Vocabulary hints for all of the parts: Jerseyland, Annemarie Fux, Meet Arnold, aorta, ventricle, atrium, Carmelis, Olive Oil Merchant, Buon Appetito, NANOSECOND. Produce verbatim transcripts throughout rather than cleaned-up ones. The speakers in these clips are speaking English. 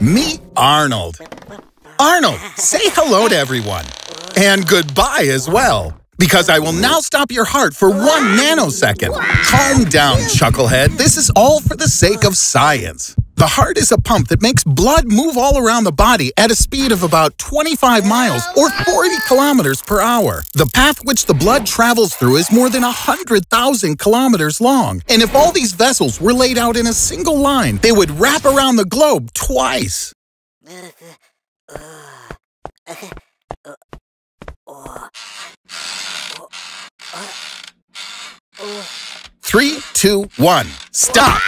Meet Arnold. Arnold, say hello to everyone. And goodbye as well, because I will now stop your heart for one nanosecond. Calm down, Chucklehead. This is all for the sake of science. The heart is a pump that makes blood move all around the body at a speed of about twenty-five miles or forty kilometers per hour. The path which the blood travels through is more than one hundred thousand kilometers long, and if all these vessels were laid out in a single line, they would wrap around the globe twice. Three, two, one, stop!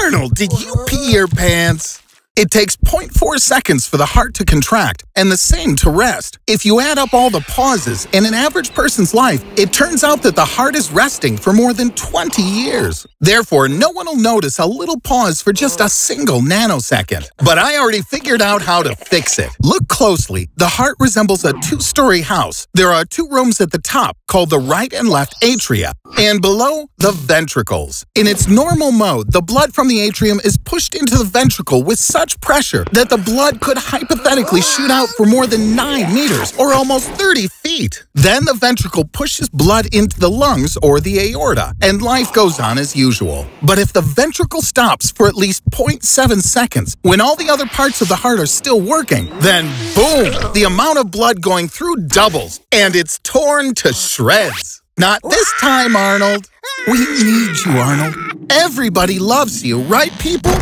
Arnold, did you pee your pants? It takes zero point four seconds for the heart to contract and the same to rest. If you add up all the pauses in an average person's life, it turns out that the heart is resting for more than twenty years. Therefore, no one will notice a little pause for just a single nanosecond. But I already figured out how to fix it. Look closely. The heart resembles a two-story house. There are two rooms at the top called the right and left atria, and below, the ventricles. In its normal mode, the blood from the atrium is pushed into the ventricle with such pressure that the blood could hypothetically shoot out for more than nine meters or almost thirty feet. Then the ventricle pushes blood into the lungs or the aorta, and life goes on as usual. But if the ventricle stops for at least zero point seven seconds, when all the other parts of the heart are still working, then boom! The amount of blood going through doubles, and it's torn to shreds. Not this time, Arnold. We need you, Arnold. Everybody loves you, right, people?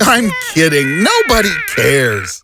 I'm kidding. Nobody cares.